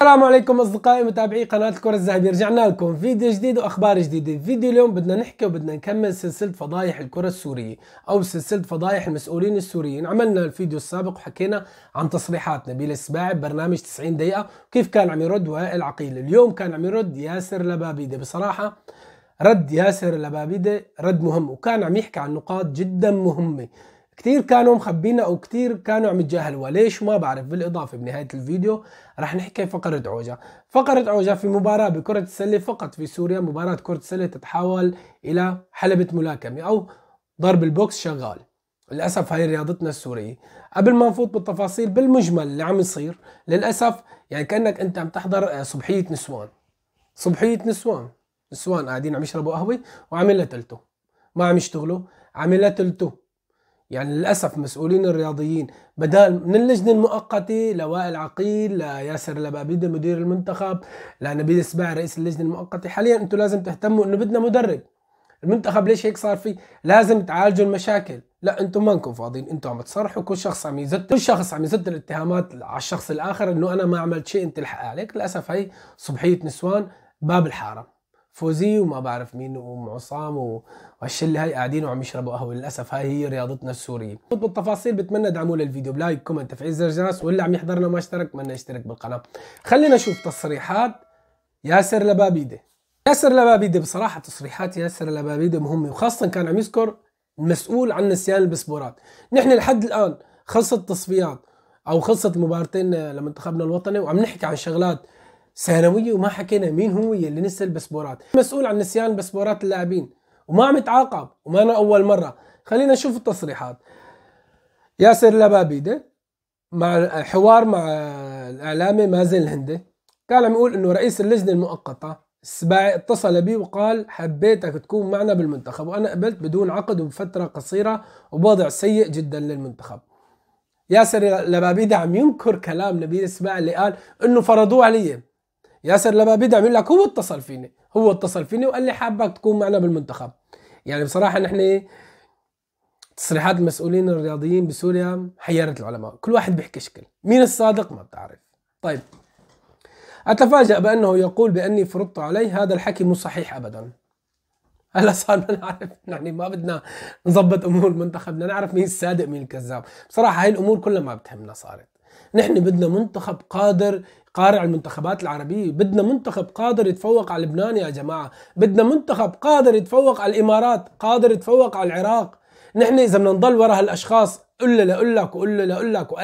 السلام عليكم أصدقائي متابعي قناة الكرة الذهبية، رجعنا لكم فيديو جديد وأخبار جديدة. فيديو اليوم بدنا نحكي وبدنا نكمل سلسلة فضايح الكرة السورية أو سلسلة فضايح المسؤولين السوريين. عملنا الفيديو السابق وحكينا عن تصريحات نبيل السباعي ببرنامج 90 دقيقة وكيف كان عم يرد وائل عقيل. اليوم كان عم يرد ياسر لبابيدي. بصراحة رد ياسر لبابيدي رد مهم، وكان عم يحكي عن نقاط جدا مهمة كتير كانوا مخبينا او كتير كانوا عم يتجاهلوها، ليش ما بعرف. بالاضافه بنهايه الفيديو رح نحكي فقره عوجه، فقره عوجه في مباراه بكره السله فقط في سوريا، مباراه كره السله تتحول الى حلبة ملاكمه او ضرب البوكس شغال، للاسف هاي رياضتنا السوريه. قبل ما نفوت بالتفاصيل بالمجمل اللي عم يصير، للاسف يعني كانك انت عم تحضر صبحيه نسوان قاعدين عم يشربوا قهوه وعم يلتلتوا، ما عم يشتغلوا، عم يلتلتوا. يعني للأسف مسؤولين الرياضيين بدال من اللجنة المؤقتة لوائل عقيل، لياسر لبابيدي مدير المنتخب، لنبيل السباعي رئيس اللجنة المؤقتة، حاليا انتم لازم تهتموا انه بدنا مدرب المنتخب. ليش هيك صار فيه؟ لازم تعالجوا المشاكل. لا انتم ما انكم فاضيين، انتم عم تصرحوا، كل شخص عم يزت الاتهامات على الشخص الاخر انه انا ما عملت شيء انت الحق عليك. للأسف هي صبحية نسوان باب الحرم، فوزي وما بعرف مين ومعصام وهالشله هاي قاعدين وعم يشربوا قهوه. للاسف هاي هي رياضتنا السوريه. بالتفاصيل بتمنى تدعموا للفيديو بلايك، كومنت، تفعيل زر الجرس، واللي عم يحضرنا ما اشترك بتمنى يشترك بالقناه. خلينا نشوف تصريحات ياسر لبابيدي. ياسر لبابيدي بصراحه تصريحات ياسر لبابيدي مهمه، وخاصه كان عم يذكر المسؤول عن نسيان الباسبورات. نحن لحد الان خلصت التصفيات او خلصت المباراتين لمنتخبنا الوطني وعم نحكي عن شغلات ثانويه وما حكينا مين هو اللي نسى الباسبورات، مسؤول عن نسيان باسبورات اللاعبين وما عم يتعاقب وما أنا اول مره. خلينا نشوف التصريحات. ياسر لبابيدي مع حوار مع الاعلامي مازن الهندي كان عم يقول انه رئيس اللجنه المؤقته السباعي اتصل بي وقال حبيتك تكون معنا بالمنتخب وانا قبلت بدون عقد وبفتره قصيره وبوضع سيء جدا للمنتخب. ياسر لبابيدي عم ينكر كلام نبيل السباعي اللي قال انه فرضوه علي. ياسر لبابيدي عم يقول لك هو اتصل فيني وقال لي حابك تكون معنا بالمنتخب. يعني بصراحه نحن تصريحات المسؤولين الرياضيين بسوريا حيرت العلماء، كل واحد بيحكي شكل، مين الصادق ما بتعرف. طيب اتفاجأ بانه يقول باني فرضت علي، هذا الحكي مو صحيح ابدا. هلا صار بنعرف، يعني ما بدنا نظبط امور المنتخب، بدنا نعرف مين الصادق مين الكذاب. بصراحه هاي الامور كلها ما بتهمنا صارت. نحن بدنا منتخب قادر قارع المنتخبات العربية، بدنا منتخب قادر يتفوق على لبنان يا جماعة، بدنا منتخب قادر يتفوق على الإمارات، قادر يتفوق على العراق. نحن إذا بدنا نضل ورا هالأشخاص قل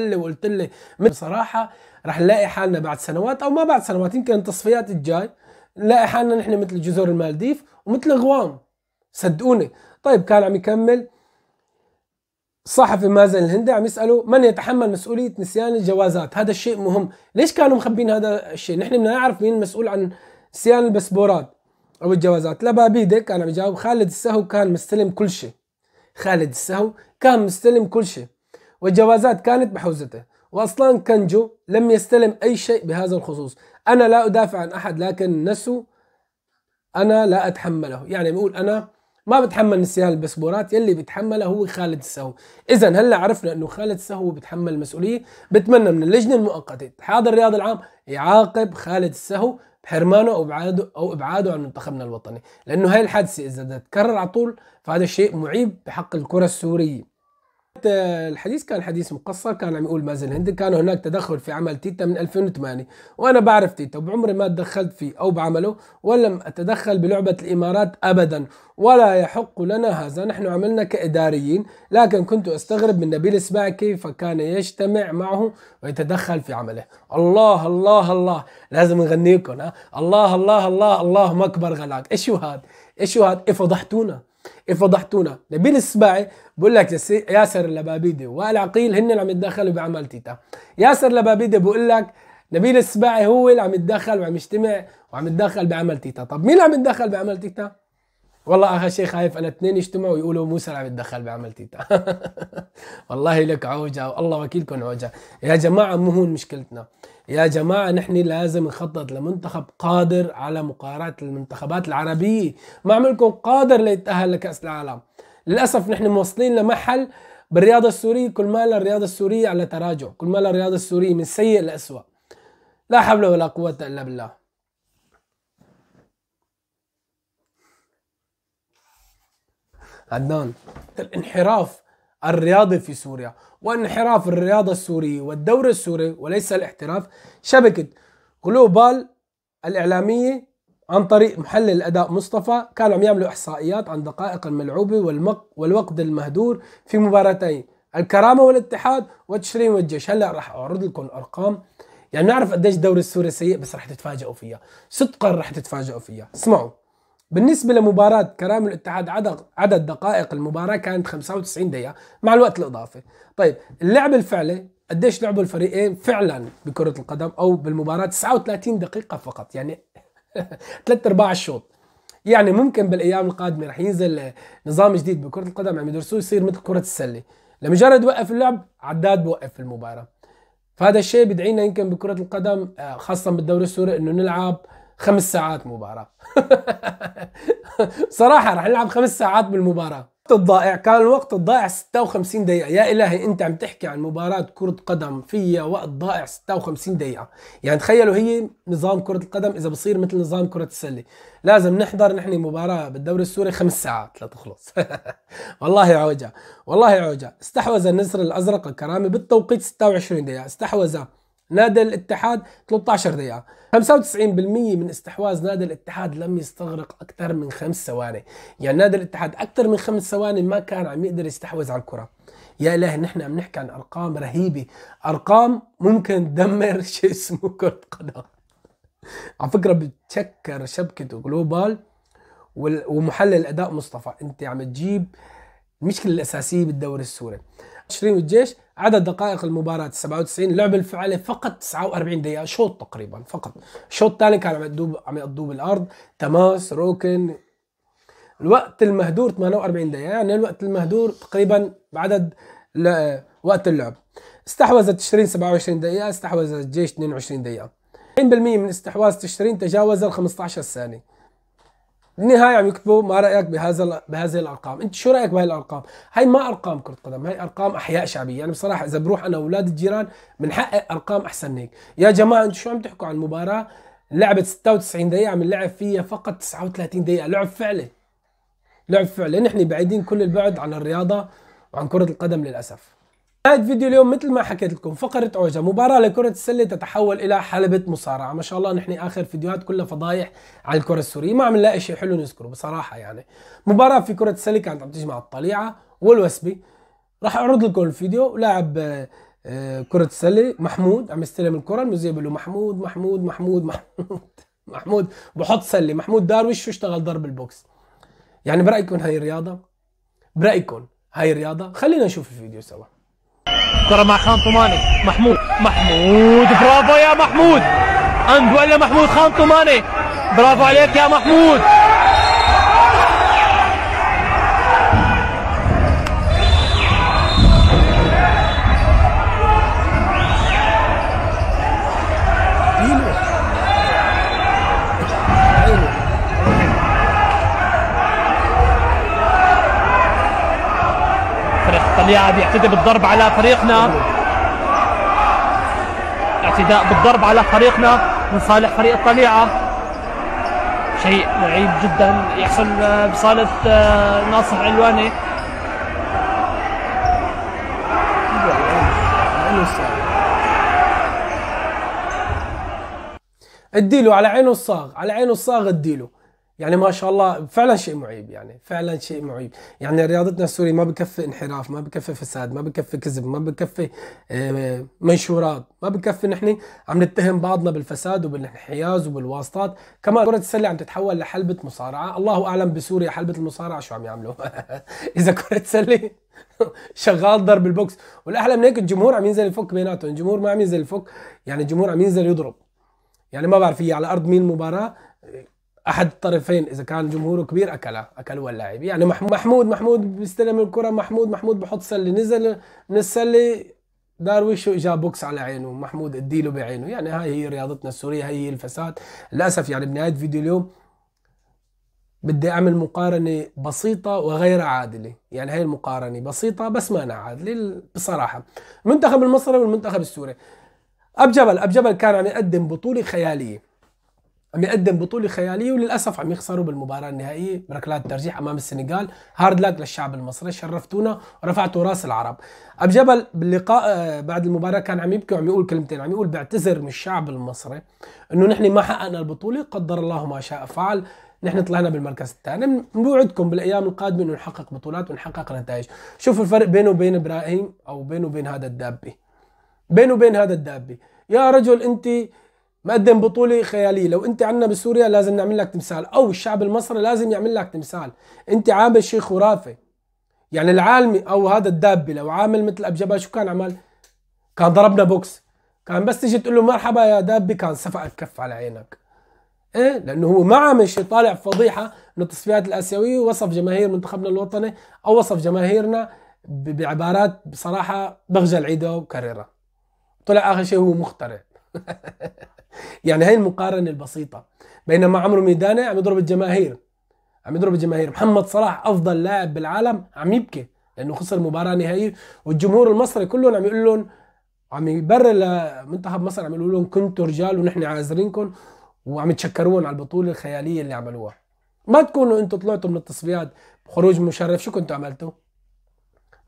لي بصراحة رح نلاقي حالنا بعد سنوات أو ما بعد سنوات يمكن التصفيات الجاي نلاقي حالنا نحن مثل جزر المالديف ومثل غوام، صدقوني. طيب كان عم يكمل الصحفي مازن الهندي عم يسأله من يتحمل مسؤولية نسيان الجوازات؟ هذا الشيء مهم، ليش كانوا مخبين هذا الشيء؟ نحن بدنا نعرف مين المسؤول عن نسيان الباسبورات أو الجوازات. لبابيدي كان عم يجاوب خالد السهو كان مستلم كل شيء. خالد السهو كان مستلم كل شيء والجوازات كانت بحوزته، وأصلا كنجو لم يستلم أي شيء بهذا الخصوص. أنا لا أدافع عن أحد لكن نسو أنا لا أتحمله، يعني بيقول أنا ما بتحمل نسيان الباسبورات، يلي بيتحملها هو خالد السهو. اذا هلا عرفنا انه خالد السهو بيتحمل المسؤوليه. بتمنى من اللجنه المؤقته الاتحاد الرياضي العام يعاقب خالد السهو بحرمانه او ابعاده عن منتخبنا الوطني، لانه هاي الحادثه اذا بدها تتكرر على طول فهذا الشيء معيب بحق الكره السوريه. الحديث كان حديث مقصر، كان عم يقول مازن الهندي كان هناك تدخل في عمل تيتا من 2008 وانا بعرف تيتا وبعمري ما تدخلت فيه او بعمله ولم اتدخل بلعبه الامارات ابدا ولا يحق لنا هذا، نحن عملنا كاداريين، لكن كنت استغرب من نبيل السباعي كيف كان يجتمع معه ويتدخل في عمله. الله الله الله لازم نغنيكم ها، الله الله الله اللهم اكبر غلاك. ايش هاد؟ ايش هاد؟ إيه فضحتونا. نبيل السباعي بقول لك ياسر لبابيدي وائل عقيل هن اللي عم يتدخلوا بعمل تيتا. ياسر لبابيدي بقول لك نبيل السباعي هو اللي عم يتدخل وعم يجتمع وعم يتدخل بعمل تيتا. طب مين اللي عم يتدخل بعمل تيتا؟ والله اخر شيء خايف انا اثنين يجتمعوا ويقولوا موسى اللي عم يتدخل بعمل تيتا. والله لك عوجه والله وكيلكم عوجه يا جماعه. مو هون مشكلتنا يا جماعة، نحن لازم نخطط لمنتخب قادر على مقارعة المنتخبات العربية، ما عملكم قادر ليتأهل لكأس العالم. للأسف نحن موصلين لمحل بالرياضة السورية، كل ما الرياضة السورية على تراجع، كل ما الرياضة السورية من سيء لأسوأ. لا حول ولا قوة إلا بالله. عدنان، الانحراف الرياضي في سوريا وانحراف الرياضة السورية والدوري السوري وليس الاحتراف. شبكة جلوبال الإعلامية عن طريق محلل الأداء مصطفى كانوا عم يعملوا إحصائيات عن دقائق الملعوبة والوقت المهدور في مباراتين الكرامة والاتحاد وتشرين والجيش. هلا راح أعرض لكم أرقام يعني نعرف قديش الدوري السوري سيء، بس راح تتفاجئوا فيها، صدقا راح تتفاجئوا فيها. اسمعوا، بالنسبة لمباراة كرامة والاتحاد عدد دقائق المباراة كانت 95 دقيقة مع الوقت الإضافي. طيب اللعب الفعلي قديش لعبوا الفريقين فعلا بكرة القدم أو بالمباراة؟ 39 دقيقة فقط، يعني 3/4 الشوط. يعني ممكن بالايام القادمه رح ينزل نظام جديد بكره القدم عم يدرسوه يصير مثل كره السله، لمجرد وقف اللعب عداد بوقف المباراه. فهذا الشيء بدعينا يمكن بكره القدم خاصه بالدوري السوري انه نلعب 5 ساعات مباراه. صراحه رح نلعب 5 ساعات بالمباراه. الضائع كان الوقت الضائع 56 دقيقة، يا إلهي أنت عم تحكي عن مباراة كرة قدم فيها وقت ضائع 56 دقيقة، يعني تخيلوا هي نظام كرة القدم إذا بصير مثل نظام كرة السلة، لازم نحضر نحن مباراة بالدوري السوري 5 ساعات لتخلص. والله عوجة، والله عوجة. استحوذ النسر الأزرق الكرامي بالتوقيت 26 دقيقة، استحوذ نادي الاتحاد 13 دقيقة، 95% من استحواذ نادي الاتحاد لم يستغرق أكثر من 5 ثواني، يعني نادي الاتحاد أكثر من 5 ثواني ما كان عم يقدر يستحوذ على الكرة. يا إلهي نحن عم نحكي عن أرقام رهيبة، أرقام ممكن تدمر شيء اسمه كرة قدم. على فكرة بتشكر شبكة جلوبال ومحلل أداء مصطفى، أنت عم تجيب المشكلة الأساسية بالدوري السوري. تشرين والجيش عدد دقائق المباراة 97، اللعب الفعالي فقط 49 دقيقة، شوط تقريبا فقط، الشوط الثاني كان عم يقضوه بالأرض، تماس، ركن. الوقت المهدور 48 دقيقة، يعني الوقت المهدور تقريبا بعدد وقت اللعب. استحوذت تشرين 27 دقيقة، استحوذت الجيش 22 دقيقة. 90% من استحواذ تشرين تجاوز ال 15 ثانية. بالنهاية عم يكتبوا ما رأيك بهذه الأرقام، أنت شو رأيك بهي الأرقام؟ هي ما أرقام كرة قدم، هي أرقام أحياء شعبية، يعني بصراحة إذا بروح أنا وأولاد الجيران بنحقق أرقام أحسن هيك. يا جماعة أنتوا شو عم تحكوا عن مباراة لعبت 96 دقيقة عم نلعب فيها فقط 39 دقيقة، لعب فعلي. لعب فعلي، نحن بعيدين كل البعد عن الرياضة وعن كرة القدم للأسف. نهاية فيديو اليوم مثل ما حكيت لكم فقرة عوجة، مباراة لكرة السلة تتحول إلى حلبة مصارعة. ما شاء الله نحن آخر فيديوهات كلها فضايح على الكرة السورية، ما عم نلاقي شيء حلو نذكره بصراحة. يعني مباراة في كرة السلة كانت عم تجمع الطليعة والوسبي. راح أعرض لكم الفيديو، لاعب كرة السلة محمود عم يستلم الكرة، المذيع بيقول له محمود محمود محمود محمود محمود بحط سلة، محمود دارويش شو اشتغل ضرب البوكس. يعني برأيكم هاي الرياضة؟ برأيكم هاي الرياضة؟ خلينا نشوف الفيديو سوا. كرة مع خانطوماني، محمود برافو يا محمود، عند ولا محمود خانطوماني، برافو عليك يا محمود. اللاعب يعتدي بالضرب على فريقنا، اعتداء بالضرب على فريقنا من صالح فريق الطليعة، شيء معيب جدا يحصل بصالة ناصر علواني. اديله على عينه الصاغ، على عينه الصاغ اديله، يعني ما شاء الله فعلا شيء معيب، يعني فعلا شيء معيب. يعني رياضتنا السورية ما بكفي انحراف، ما بكفي فساد، ما بكفي كذب، ما بكفي منشورات، ما بكفي نحن عم نتهم بعضنا بالفساد وبالانحياز وبالواسطات. كمان كرة السلة عم تتحول لحلبة مصارعة، الله أعلم بسوريا حلبة المصارعة شو عم يعملوا. إذا كرة سلة شغال ضرب البوكس، والأحلى من هيك الجمهور عم ينزل يفك بيناتهم، الجمهور ما عم ينزل يفك، يعني الجمهور عم ينزل يضرب. يعني ما بعرف هي على أرض مين المباراة، احد الطرفين اذا كان جمهوره كبير اكلوا اللاعب. يعني محمود بيستلم الكره، محمود بحط سله، نزل من السله دارويش جاب بوكس على عينه، محمود اديله بعينه. يعني هاي هي رياضتنا السوريه، هاي هي الفساد للاسف. يعني بنهايه فيديو اليوم بدي اعمل مقارنه بسيطه وغير عادله، يعني هاي المقارنه بسيطه بس ما عادله بصراحه. المنتخب المصري والمنتخب السوري أبو جبل كان عم يقدم بطولة خيالية، وللأسف عم يخسروا بالمباراة النهائية بركلات الترجيح أمام السنغال. هارد لاك للشعب المصري، شرفتونا ورفعتوا راس العرب. أبو جبل باللقاء بعد المباراة كان عم يبكي وعم يقول كلمتين، عم يقول بعتذر من الشعب المصري إنه نحن ما حققنا البطولة، قدر الله ما شاء فعل، نحن طلعنا بالمركز الثاني، بنوعدكم بالايام القادمه انه نحقق بطولات ونحقق نتائج. شوف الفرق بينه وبين ابراهيم او بينه وبين هذا الدابي. يا رجل انت مقدم بطوله خياليه، لو انت عندنا بسوريا لازم نعمل لك تمثال، او الشعب المصري لازم يعمل لك تمثال، انت عامل شيء خرافي. يعني العالمي او هذا الدابي لو عامل مثل ابو جبل شو كان عمل؟ كان ضربنا بوكس، كان بس تيجي تقول له مرحبا يا دابي كان سفق الكف على عينك. ايه، لانه هو ما عامل شيء، طالع فضيحه من التصفيات الاسيويه، ووصف جماهير منتخبنا الوطني او وصف جماهيرنا بعبارات بصراحه بخجل عيدها وكررها. طلع اخر شيء هو مخترع. يعني هي المقارنه البسيطه. بينما عمرو ميدانة عم يضرب الجماهير، محمد صلاح افضل لاعب بالعالم عم يبكي لانه خسر مباراه نهائيه، والجمهور المصري كلهم عم يقول لهم، عم يبرر لمنتخب مصر، عم يقول لهم كنتوا رجال ونحن عازرينكم، وعم يتشكرون على البطوله الخياليه اللي عملوها. ما تكونوا انتم طلعتوا من التصفيات بخروج مشرف، شو كنتوا عملتوا؟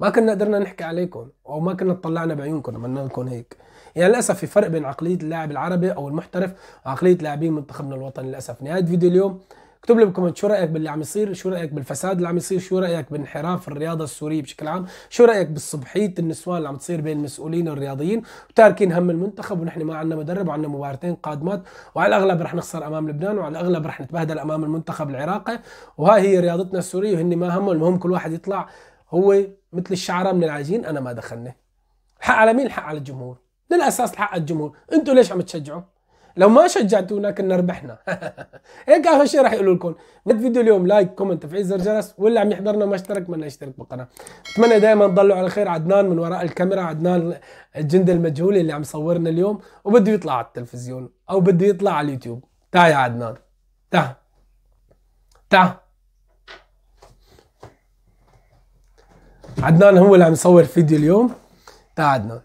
ما كنا قدرنا نحكي عليكم، او ما كنا طلعنا بعيونكم عملنا لكم هيك. يعني للاسف في فرق بين عقليه اللاعب العربي او المحترف وعقليه لاعبين منتخبنا الوطني للاسف. نهايه فيديو اليوم اكتب لي بالكومنت شو رايك باللي عم يصير، شو رايك بالفساد اللي عم يصير، شو رايك بانحراف الرياضه السوريه بشكل عام، شو رايك بالصبحيه النسوان اللي عم تصير بين المسؤولين والرياضيين وتاركين هم المنتخب، ونحن ما عندنا مدرب وعندنا مباراتين قادمات وعلى الاغلب رح نخسر امام لبنان، وعلى الاغلب رح نتبهدل امام المنتخب العراقي، وهاي هي رياضتنا السوريه وهن ما همهم، المهم كل واحد يطلع هو مثل الشعره من العجين، انا ما دخلني. الحق على مين؟ الحق على الجمهور، للاساس الحق على الجمهور. انتم ليش عم تشجعوا؟ لو ما شجعتونا كنا ربحنا. هيك اخر شيء راح يقولوا لكم. فيديو اليوم لايك، كومنت، تفعيل زر جرس، واللي عم يحضرنا ما اشترك منا يشترك بالقناه. بتمنى دائما تضلوا على خير. عدنان من وراء الكاميرا، عدنان الجندي المجهولي اللي عم صورنا اليوم، وبده يطلع على التلفزيون او بده يطلع على اليوتيوب. تعا يا عدنان، تعا. عدنان هو اللي عم يصور فيديو اليوم. تعا عدنان،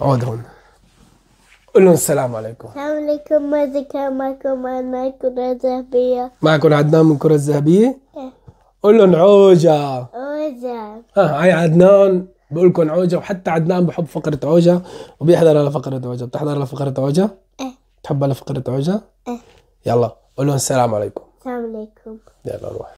اقعد هون، قول لهم السلام عليكم. السلام عليكم، ماذا كان معكم عدنان من كرة الذهبية؟ معكم عدنان من كرة الذهبية؟ ايه. قول لهم عوجة. عوجة. هاي عدنان بقول لكم عوجة، وحتى عدنان بحب فقرة عوجة وبيحضر لفقرة عوجة، بتحضر لفقرة عوجة؟ ايه. بتحبها لفقرة عوجة؟ ايه. يلا قول لهم السلام عليكم. السلام عليكم. يلا روح.